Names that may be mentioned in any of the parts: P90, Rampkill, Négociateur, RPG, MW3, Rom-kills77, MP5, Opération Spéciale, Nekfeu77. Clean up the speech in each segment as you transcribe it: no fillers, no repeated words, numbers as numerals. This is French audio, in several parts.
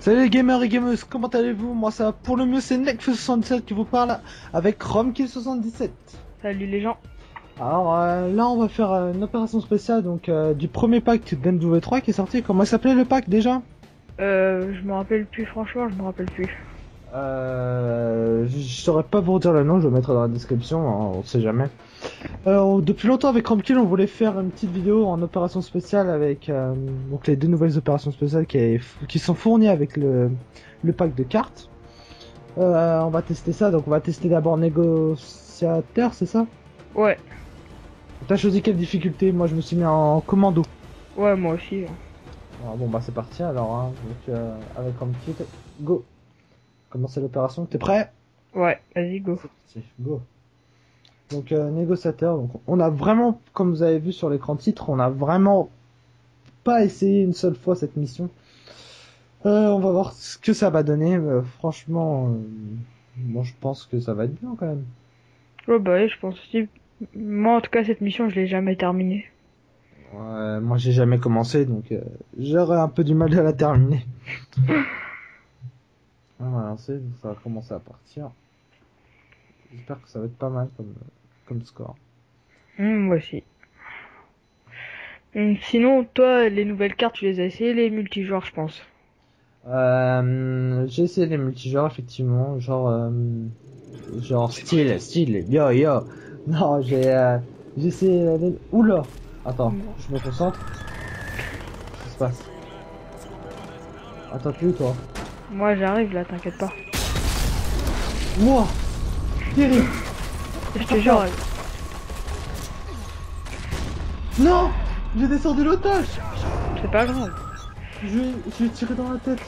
Salut les gamers et gameuses, comment allez-vous? Moi ça va pour le mieux, c'est Nekfeu77 qui vous parle avec Rom-kills77. Salut les gens. Alors là on va faire une opération spéciale donc du premier pack MW3 qui est sorti. Comment s'appelait le pack déjà? Je me rappelle plus, franchement je me rappelle plus. Je saurais pas vous dire le nom, je vais mettre dans la description, hein, on sait jamais. Alors, depuis longtemps avec Rampkill on voulait faire une petite vidéo en opération spéciale avec donc les deux nouvelles opérations spéciales qui sont fournies avec le pack de cartes. On va tester ça, donc on va tester d'abord Négociateur, c'est ça? Ouais. T'as choisi quelle difficulté? Moi je me suis mis en commando. Ouais, moi aussi. Alors, bon bah c'est parti alors, hein. Donc, avec Rampkill, go. Commencer l'opération, t'es prêt? Ouais, vas-y, go. Go. Donc négociateur, donc on a vraiment, comme vous avez vu sur l'écran titre, on a vraiment pas essayé une seule fois cette mission. On va voir ce que ça va donner. Franchement, bon, je pense que ça va être bien quand même. Ouais, bah oui, je pense aussi. Moi en tout cas cette mission je l'ai jamais terminée. Moi j'ai jamais commencé donc j'aurais un peu du mal à la terminer. On va lancer, ça va commencer à partir. J'espère que ça va être pas mal comme score. Moi aussi. Sinon, toi, les nouvelles cartes, tu les as essayées, les multijoueurs, je pense. J'ai essayé les multijoueurs, effectivement. Genre style, yo. Non, j'ai essayé les... Oula. Attends, je me concentre. Qu'est-ce qui se passe? Attends, tu es où, toi? Moi j'arrive là, t'inquiète pas. Wow, terrible. Je te jure. Non, j'ai descendu l'otage. C'est pas grave. Je vais tirer dans la tête.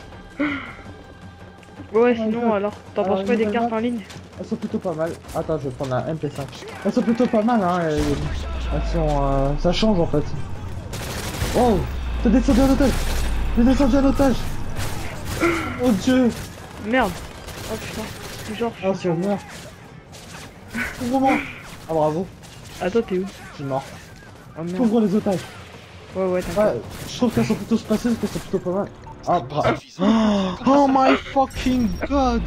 Ouais, sinon alors, t'en penses quoi des cartes en ligne? Elles sont plutôt pas mal. Attends, je vais prendre la MP5. Elles sont plutôt pas mal, hein. Elles sont... ça change en fait. Oh, t'as descendu à l'otage. J'ai descendu à l'otage. Oh dieu! Merde! Oh putain! Genre, je suis mort! Ouvre-moi! Ah bravo! Attends, t'es où? Je suis mort! Oh merde! Ouvre les otages! Ouais, t'inquiète! Ouais, je trouve qu'elles sont plutôt spacées, qu'elles sont plutôt pas mal! Ah bravo! Oh my fucking god!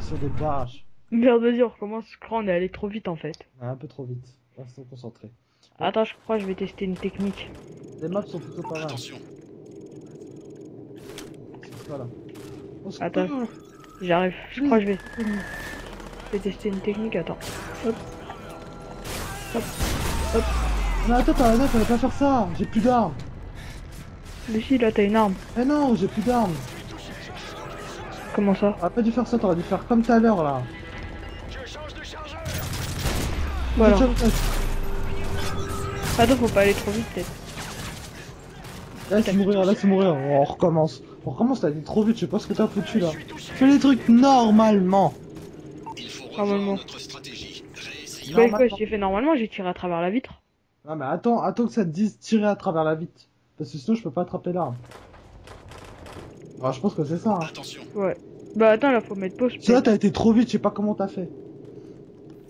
Sur des barrages! Merde, vas-y, on recommence, je crois on est allé trop vite en fait! Ouais, un peu trop vite, restons concentrés! Ouais. Attends, je crois que je vais tester une technique! Les maps sont plutôt pas mal! Attention! Voilà. Attends, j'arrive, je crois que je vais tester une technique, attends. Hop. Mais attends, t'allais pas faire ça, j'ai plus d'armes. Mais si, là t'as une arme. Eh non, j'ai plus d'armes. Comment ça? T'aurais pas dû faire ça, t'aurais dû faire comme tout à l'heure là. Je change de chargeur. Voilà. Attends, faut pas aller trop vite peut-être. Là c'est mourir, on recommence. T'as dit trop vite, je sais pas ce que t'as foutu là. Fais les trucs normalement. Il faut revoir notre stratégie. Ouais, quoi, j'ai fait normalement, j'ai tiré à travers la vitre. Non mais attends que ça te dise tirer à travers la vitre. Parce que sinon je peux pas attraper l'arme. Ah, je pense que c'est ça. Hein. Attention. Ouais. Bah attends, là faut mettre pause. Ça t'as été trop vite, je sais pas comment t'as fait.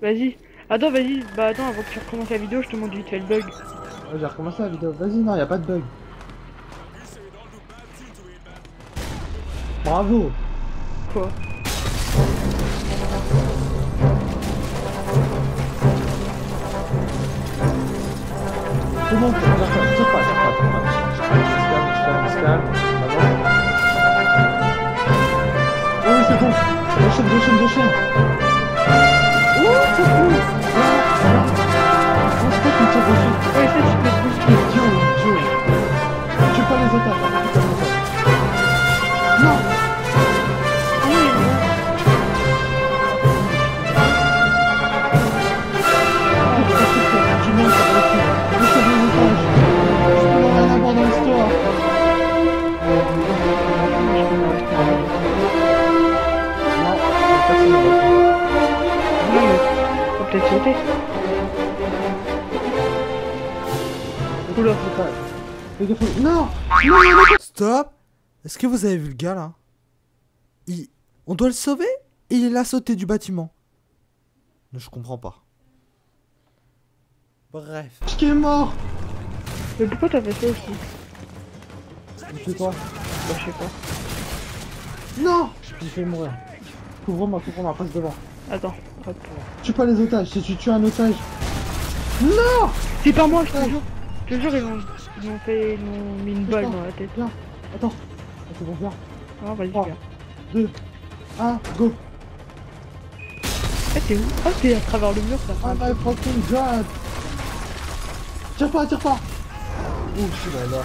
Vas-y. Attends, vas-y. Bah attends, avant que tu recommences la vidéo, je te montre vite fait le bug. Ouais, j'ai recommencé la vidéo. Vas-y, non, y a pas de bug. Bravo! Quoi? C'est bon, ça passe. Oui, c'est bon. Deux chaînes. Ouh, c'est cool! Ouais, ça, tu peux booster. Joue. Tu peux pas les otages. Non! Non, stop. Est-ce que vous avez vu le gars là? On doit le sauver et il est là sauté du bâtiment. Mais je comprends pas. Bref. Qui est mort? Mais pourquoi t'as fait ça aussi? Je sais pas. je sais pas. Non, je vais mourir. Couvre-moi, passe devant. Attends, pas de problème. Tue pas les otages, si tu tues un otage. Non, c'est pas moi, je te jure. Je te jure, ils m'ont fait mis une balle dans la tête. Viens, attends. C'est bon, viens. Ah, vas-y, viens. 2, 1, go. Ah, t'es où? Ah, t'es à travers le mur, ça. Ah, bah, fucking god. Tire pas, tire pas. Ouh, je suis là.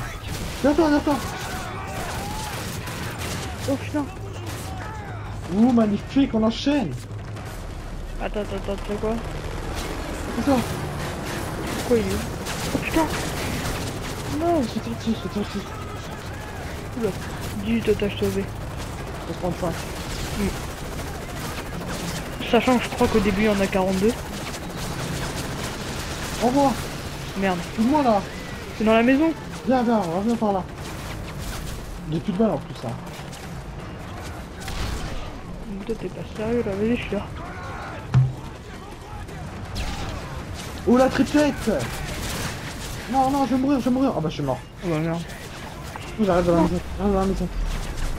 Viens pas. Oh putain. Ouh, magnifique, on enchaîne. Attends, tu fais quoi? Attends. Pourquoi il est? Oh putain. Non, je suis sorti. Oula, 18 otages sauvés. 35. Sachant que je crois qu'au début il y en a 42. Au revoir. Merde. Tout le monde là. C'est dans la maison. Viens, reviens par là. J'ai plus de balles en plus ça. Hein. Toi t'es pas sérieux là, vas-y je suis là. Oh la triplette. Non, je vais mourir. Ah bah je suis mort. Oh bah merde. J'arrive dans la maison.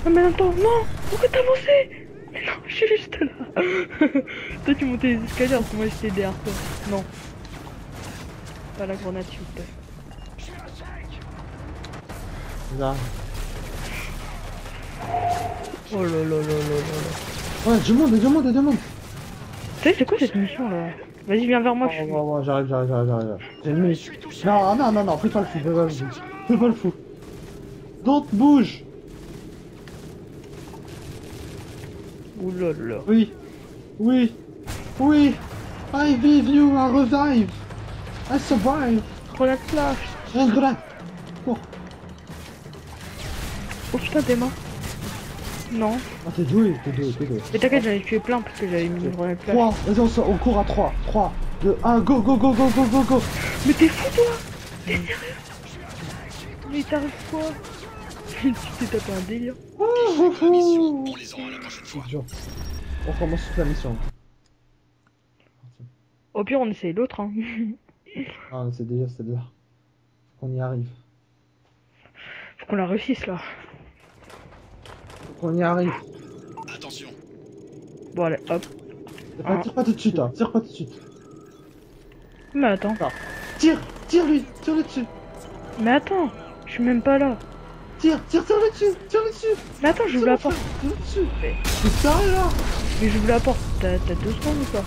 Non mais attends, non. Pourquoi t'as avancé? Mais non, je suis juste là. Toi tu montais les escaliers alors que moi j'étais derrière toi. Non. Pas la grenade s'il vous plaît. Là. Oh là. Ouais, je monte. Tu sais c'est quoi cette mission là? Vas-y viens vers moi. Oh, j'arrive. J'ai une mission. Non, fais pas le fou, fais pas le fou. Donc bouge. Oulala. Oui. I give you a revive. I survive. Grenade flash. J'ai une grenade. Oh putain t'es mort. Non. Ah t'es doué. Mais t'inquiète j'avais tué plein parce que j'avais mis une grenade flash. 3, vas-y on court à 3, 3, 2, 1, go. Mais t'es fou toi. T'es sérieux? Mais t'arrives quoi? Tu t'es tapé un délire. On commence toute la mission. Au pire on essaye l'autre hein. Ah c'est déjà. Faut qu'on y arrive. Faut qu'on la réussisse là. Faut qu'on y arrive. Attention. Bon allez hop. Tire pas tout de suite là, tire pas tout de suite. Mais attends. Ah. Tire-lui dessus. Mais attends, je suis même pas là. Tire-lui dessus. Mais attends, j'ouvre la porte. C'est ça là. Mais j'ouvre la porte, t'as 2 secondes ou pas?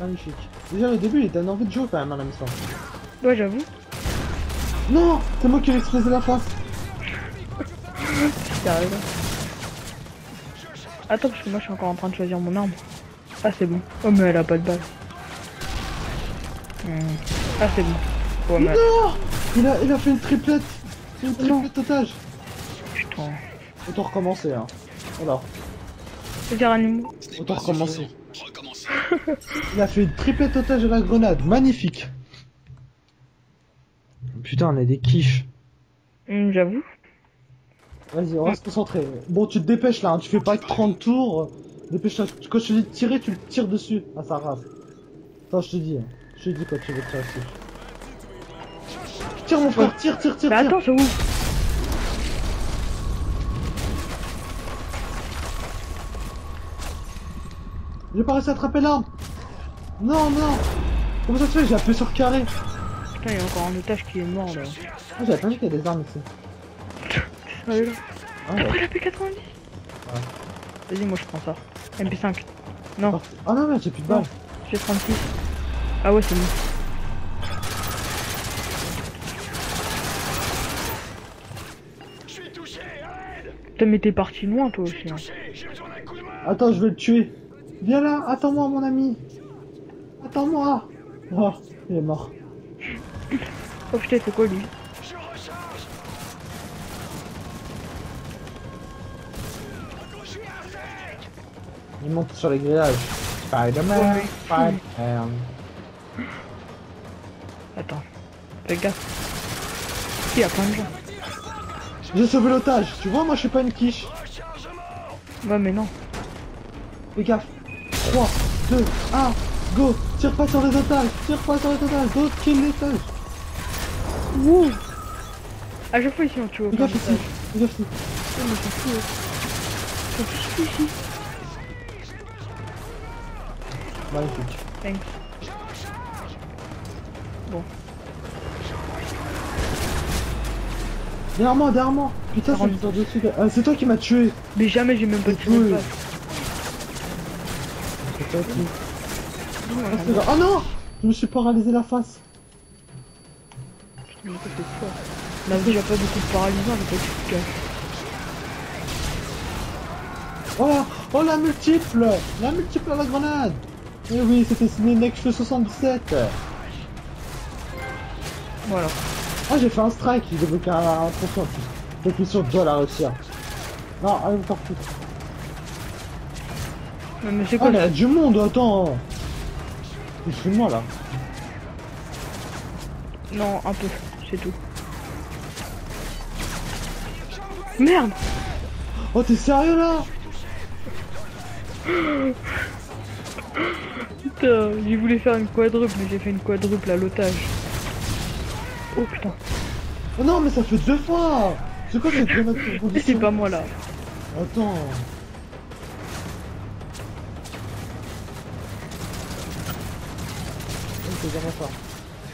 Magnifique. Déjà le début il était un envie de jouer quand même à la mission. Ouais j'avoue. Non, c'est moi qui vais exploser la face. Sérieux. Attends parce que moi je suis encore en train de choisir mon arme. Ah c'est bon. Oh mais elle a pas de balle. Ah c'est bon. Ouais, mais... Non il a fait une triplette. Une triplette otage. Putain. Autant recommencer hein. Voilà. C'est-à-dire animaux. Autant recommencer. Il a fait une triplette otage à la grenade, magnifique. Putain, on est des quiches. J'avoue. Vas-y, on va se concentrer. Bon, tu te dépêches là, hein. Tu fais pas 30 tours. Dépêche-toi. Quand je te dis de tirer, tu le tires dessus. Ah, ça rase. Attends, je te dis. Je te dis quand tu veux tirer dessus. Tire mon frère, tire. Mais attends, c'est où ? J'ai pas réussi à attraper l'arme. Non. Comment ça se fait? J'ai appuyé sur carré. Putain, il y a encore un otage qui est mort là. Ah, j'avais pas vu qu'il y a des armes ici. T'es sérieux là? T'as pris la P90? Ouais. Vas-y, moi je prends ça. MP5. Non. Ah non, mais j'ai plus de balles. J'ai 36. Ah ouais, c'est bon. Je suis touché, arrête. Putain, mais t'es parti loin toi aussi. Hein. Attends, je vais le tuer. Viens là, attends-moi mon ami. Attends-moi. Oh, il est mort. Oh putain, c'est quoi lui? Il monte sur les grillages. Spider-Man. Attends, fais gaffe. Il y a plein de gens. J'ai sauvé l'otage, tu vois, moi je suis pas une quiche. Ouais mais non. Fais gaffe. 3, 2, 1, Go, tire pas sur les otages, go, kill les otages. Wouh. Ah je fais ici en tuyau. Regarde ici, ici. Magnifique. Thanks. Bon. Derrière moi, Putain, je suis dessus. Ah, c'est toi qui m'as tué. Mais jamais, j'ai même pas tué. C'est toi qui... Oh non, je me suis paralysé la face. Putain, j'ai peur. Là, déjà pas beaucoup de paralysant, mais pas de cache. Oh, oh la multiple. La multiple à la grenade. Eh oui, c'était signé Nekfeu77. Voilà. Ah oh, j'ai fait un strike, il débloque un trophée en plus. Je suis sûr que je dois la réussir. Non, allez me faire foutre. Mais c'est quoi? Ah, il y a du monde, attends. Il suis moi là. Non, un peu, c'est tout. Merde. Oh t'es sérieux là? Putain, j'ai voulu faire une quadruple, mais j'ai fait une quadruple à l'otage. Oh putain. Oh non mais ça fait deux fois. C'est quoi cette grenade de position? C'est pas moi là. Attends. C'est vraiment fort.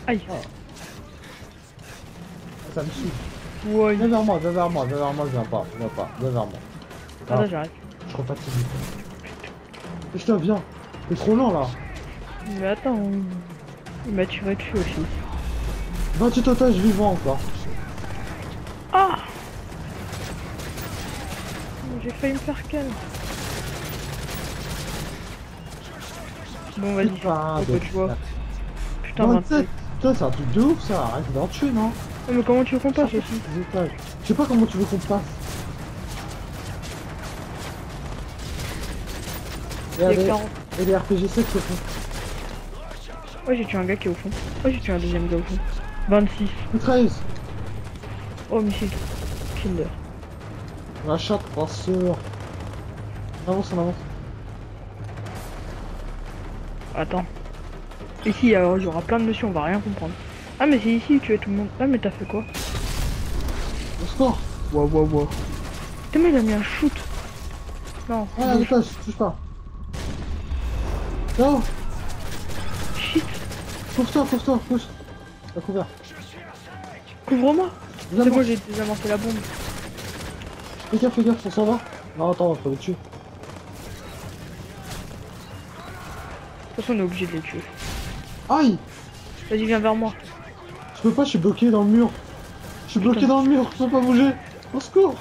Aïe. Oh. Ça me suit. Ouais. Viens vers moi, viens vers moi, viens vers moi. Ah là j'arrête. Je suis trop fatigué. Putain viens. T'es trop lent là. Mais attends. Il m'a tué dessus aussi. 28 otages vivants encore. Ah oh, j'ai failli me faire calme. Bon vas-y, tu vois. Putain, 27. Putain, c'est un truc de ouf ça, arrête d'en tuer non? Oh, mais comment tu veux qu'on passe aussi? Je sais pas comment tu veux qu'on passe. Et les RPG 7 au fond. Oh j'ai tué un gars qui est au fond. Oh j'ai tué un deuxième gars au fond. 26. Mitrailleuse. Oh missile. Kinder. La chatte, passeur. On avance, Attends. Ici, alors il y aura plein de notions, on va rien comprendre. Ah mais c'est ici, tu es tout le monde. Ah mais t'as fait quoi? Au score. Waouh waouh waouh. Putain mais il a mis un shoot. Non. Ah la place, touche pas. Non. Shit. Cours-toi, pousse. T'as couvert. Couvre-moi. C'est bon, j'ai désamorcé la bombe. Fais gaffe, on s'en va. Non, attends, on va pas les tuer. De toute façon, on est obligé de les tuer. Aïe. Vas-y, viens vers moi. Je peux pas, je suis bloqué dans le mur. Je suis bloqué dans le mur, je peux pas bouger. Au secours.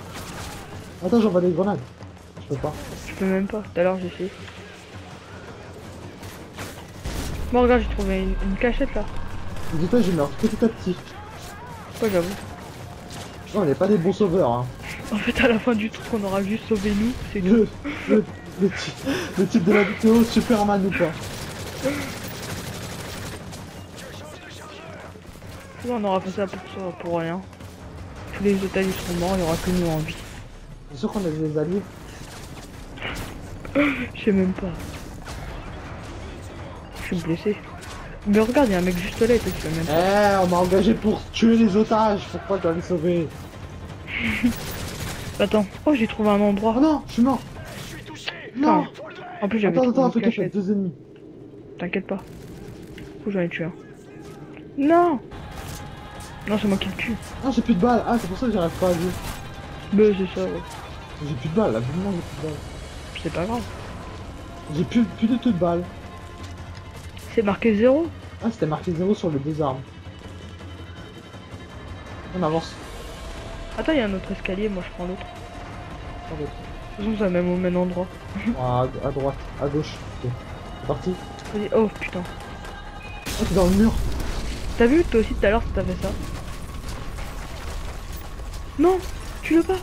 Attends, j'envoie des grenades. Je peux pas. Je peux même pas, tout à l'heure j'ai fait. Bon, regarde, j'ai trouvé une cachette là. Dis-toi, je meurs petit à petit. Ouais, j'avoue. Non, on n'est pas des bons sauveurs, hein. En fait, à la fin du truc, on aura juste sauvé nous, c'est que... le type de la vidéo, Superman ou pas. Ouais, on aura fait ça pour rien. Tous les otages seront morts, il n'y aura que nous en vie. C'est sûr qu'on a des alliés. Je sais même pas. Je suis blessé. Mais regarde, il y a un mec juste là et tu même pas. Eh, on m'a engagé pour tuer les otages, pourquoi tu vas les sauver? Attends, oh j'ai trouvé un endroit. Oh non, je suis mort. Non. En plus j'avais... Attends, fais gaffe, deux ennemis. T'inquiète pas. Du coup j'en ai tué un. Non. Non, c'est moi qui le tue. Ah, j'ai plus de balles, ah c'est pour ça que j'arrive pas à jouer. Mais c'est ça, ouais. J'ai plus de balles, là, vraiment j'ai plus de balles. C'est pas grave. J'ai plus de toutes de balles. C'est marqué 0. Ah, c'était marqué 0 sur les deux armes. On avance. Attends, il y a un autre escalier, moi je prends l'autre. De toute façon, c'est même au même endroit. Ah, à droite, à gauche. Okay. C'est parti. Oh putain. Oh, t'es dans le mur. T'as vu, toi aussi tout à l'heure, t'as fait ça. Non, tu veux pas.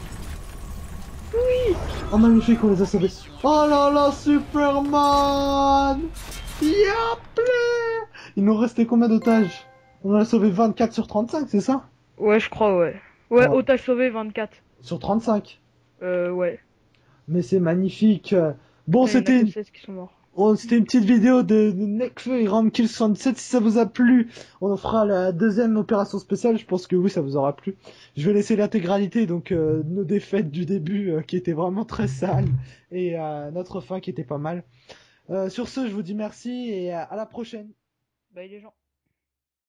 Oui. Oh magnifique, on les a sauvés. Oh là là, Superman. Il nous restait combien d'otages? On en a sauvé 24 sur 35, c'est ça? Ouais, je crois, ouais. Ouais, ouais. Otages sauvés 24. Sur 35? Ouais. Mais c'est magnifique. Bon, c'était... Il y en a que 16 qui sont morts. Oh, c'était une petite vidéo de Nekfeu et Rom-kills77. Si ça vous a plu, on fera la deuxième opération spéciale. Je pense que oui, ça vous aura plu. Je vais laisser l'intégralité, donc nos défaites du début qui étaient vraiment très sales et notre fin qui était pas mal. Sur ce, je vous dis merci et à la prochaine. Bye les gens.